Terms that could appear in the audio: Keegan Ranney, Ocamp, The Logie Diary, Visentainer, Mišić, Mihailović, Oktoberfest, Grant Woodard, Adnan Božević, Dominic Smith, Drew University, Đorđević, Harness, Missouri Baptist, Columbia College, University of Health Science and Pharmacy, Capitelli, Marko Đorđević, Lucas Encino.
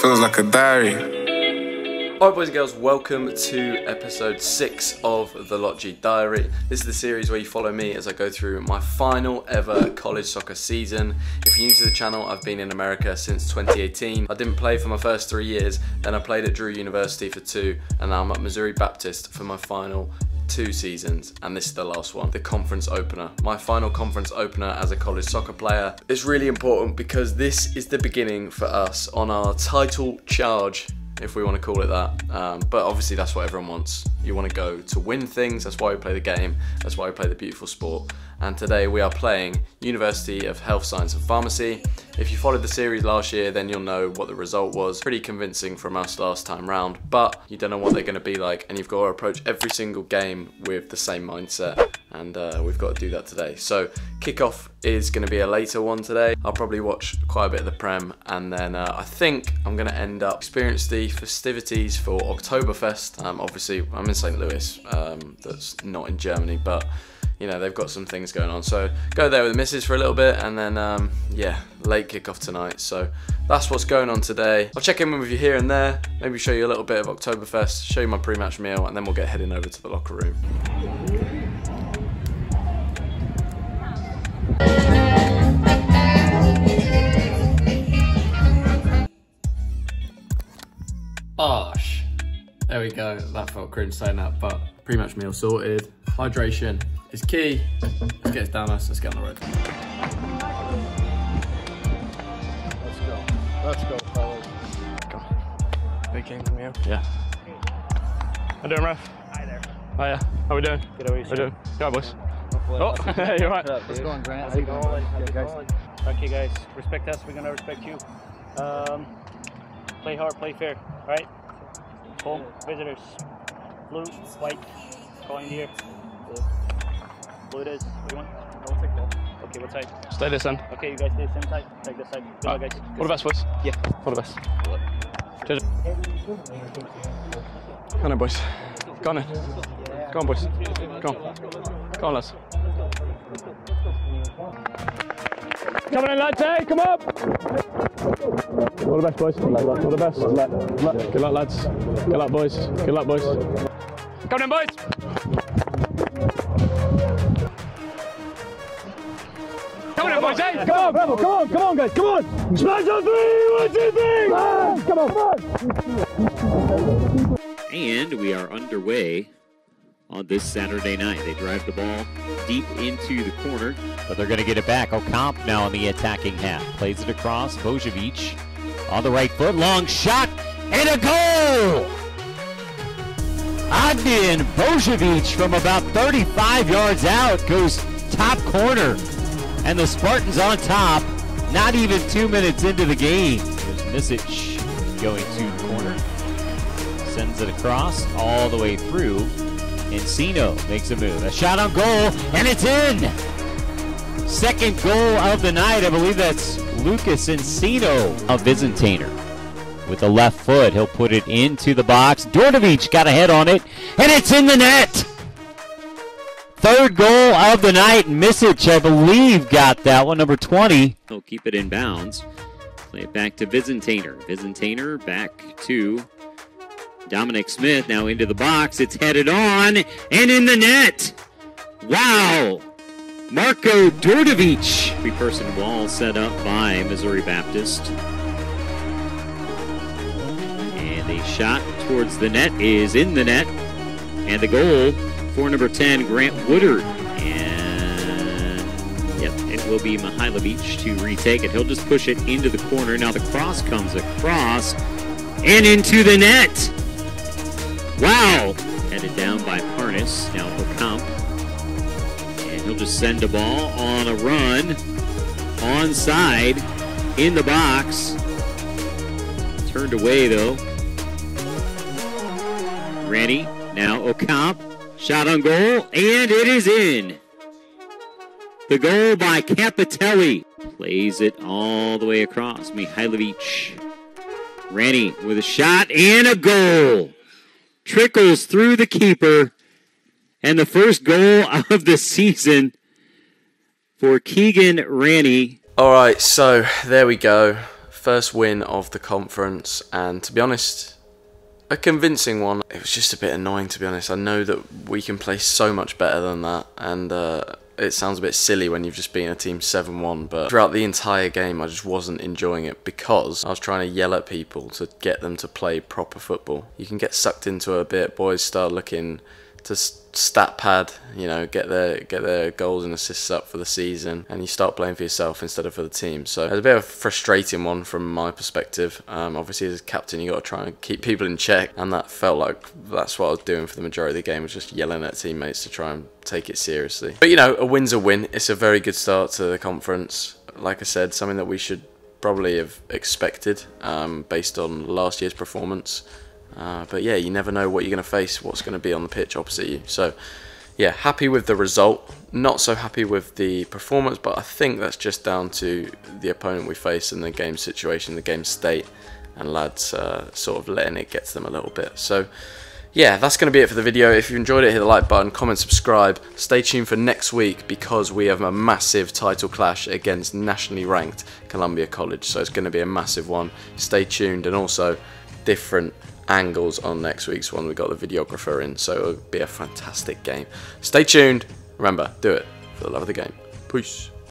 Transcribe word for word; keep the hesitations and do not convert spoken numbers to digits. feels like a diary. Alright, boys and girls, welcome to episode six of The Logie Diary. This is the series where you follow me as I go through my final ever college soccer season. If you're new to the channel, I've been in America since twenty eighteen. I didn't play for my first three years, then I played at Drew University for two, and now I'm at Missouri Baptist for my final two seasons, and this is the last one, the conference opener. My final conference opener as a college soccer player. It's really important because this is the beginning for us on our title charge, if we want to call it that. Um, but obviously that's what everyone wants. You want to go to win things, that's why we play the game, that's why we play the beautiful sport. And today we are playing University of Health Science and Pharmacy. If you followed the series last year, then you'll know what the result was. Pretty convincing from us last time round, but you don't know what they're going to be like, and you've got to approach every single game with the same mindset. And uh, we've got to do that today. So kickoff is going to be a later one today. I'll probably watch quite a bit of the Prem, and then uh, I think I'm going to end up experiencing the festivities for Oktoberfest. Um, obviously, I'm in Saint Louis, um, that's not in Germany, but you know, they've got some things going on. So go there with the missus for a little bit, and then um, yeah, late kickoff tonight. So that's what's going on today. I'll check in with you here and there, maybe show you a little bit of Oktoberfest, show you my pre-match meal, and then we'll get heading over to the locker room. Bosh. There we go. That felt cringe saying that, but pretty much meal sorted. Hydration is key. Let's get it down us. Let's get on the road. Let's go. Let's go, fellas. Come on. Big game from you? Yeah. How you doing, Ref? Hi there. Hiya. How we doing? Good, how are you? How we doing? Good, right, boys. Oh, you're right. What's going on, Grant? How's it going? Good, guys. Okay, guys. Respect us. We're going to respect you. Um, Play hard, play fair, right? Home, visitors. Blue, white, calling here. Blue. Blue it is. What do you want? No, we'll take that. Okay, what side? Stay this end. Okay, you guys stay the same side. Take this side. Good luck, right, guys. All the best, boys. Yeah. All the best. Cheers. Go on, boys. Go on in. Go on, boys. Go on. Go on, lads. Coming in, lads, hey, come up! All the best, boys. All the best. Good luck, Good luck lads. Good luck, boys. Good luck, boys. Come in, boys! Come in, boys, hey! Come on, Rebel, come on, come on, guys, come on! Smash on three! One, two, three! Ah, come on! And we are underway on this Saturday night. They drive the ball deep into the corner, but they're going to get it back. Ocamp now in the attacking half. Plays it across. Božević on the right foot. Long shot and a goal! Adnan Božević from about thirty-five yards out goes top corner. And the Spartans on top, not even two minutes into the game. There's Mišić going to corner. Sends it across all the way through. Encino makes a move. A shot on goal, and it's in! Second goal of the night. I believe that's Lucas Encino of Visentainer. With the left foot, he'll put it into the box. Đorđević got a head on it, and it's in the net! Third goal of the night. Mišić, I believe, got that one, number twenty. He'll keep it in bounds. Play it back to Visentainer. Visentainer back to Dominic Smith, now into the box. It's headed on and in the net. Wow! Marko Đorđević. Three-person wall set up by Missouri Baptist. And a shot towards the net is in the net. And the goal for number ten, Grant Woodard. And yep, it will be Mihailović to retake it. He'll just push it into the corner. Now the cross comes across and into the net. Wow! Headed down by Harness, now Ocamp. And he'll just send a ball on a run, onside, in the box. Turned away though. Ranney, now Ocamp. Shot on goal, and it is in! The goal by Capitelli. Plays it all the way across, Mihailović. Ranney with a shot and a goal! Trickles through the keeper, and the first goal of the season for Keegan Ranney. All right, so there we go. First win of the conference, and to be honest, a convincing one. It was just a bit annoying, to be honest. I know that we can play so much better than that, and uh, it sounds a bit silly when you've just been a team seven one, but throughout the entire game I just wasn't enjoying it because I was trying to yell at people to get them to play proper football. You can get sucked into it a bit. Boys start looking to stat pad, you know, get their get their goals and assists up for the season, and you start playing for yourself instead of for the team. So it's a bit of a frustrating one from my perspective. Um, obviously, as a captain, you got to try and keep people in check, and that felt like that's what I was doing for the majority of the game, was just yelling at teammates to try and take it seriously. But you know, a win's a win. It's a very good start to the conference. Like I said, something that we should probably have expected um, based on last year's performance. Uh, but yeah, you never know what you're going to face, what's going to be on the pitch opposite you. So yeah, happy with the result, not so happy with the performance, but I think that's just down to the opponent we face and the game situation, the game state, and lads uh, sort of letting it get to them a little bit. So yeah, that's going to be it for the video. If you enjoyed it, hit the like button, comment, subscribe. Stay tuned for next week because we have a massive title clash against nationally ranked Columbia College. So it's going to be a massive one. Stay tuned, and also different angles on next week's one. We got the videographer in, so it'll be a fantastic game. Stay tuned. Remember, do it for the love of the game. Peace.